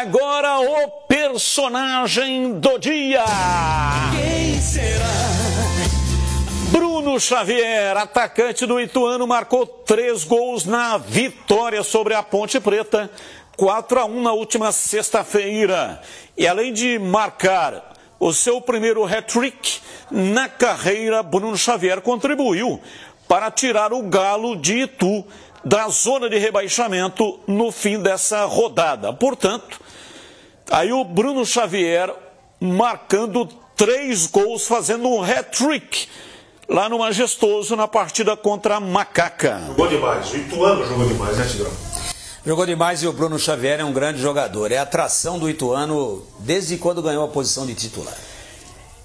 agora o personagem do dia. Quem será? Bruno Xavier, atacante do Ituano, marcou 3 gols na vitória sobre a Ponte Preta, 4-1 na última sexta-feira. E além de marcar o seu primeiro hat-trick na carreira, Bruno Xavier contribuiu para tirar o Galo de Itu da zona de rebaixamento no fim dessa rodada. Portanto, aí o Bruno Xavier marcando 3 gols, fazendo um hat-trick lá no Majestoso, na partida contra a Macaca. Jogou demais, o Ituano jogou demais, né, Tigrão? Jogou demais, e o Bruno Xavier é um grande jogador. É a atração do Ituano desde quando ganhou a posição de titular.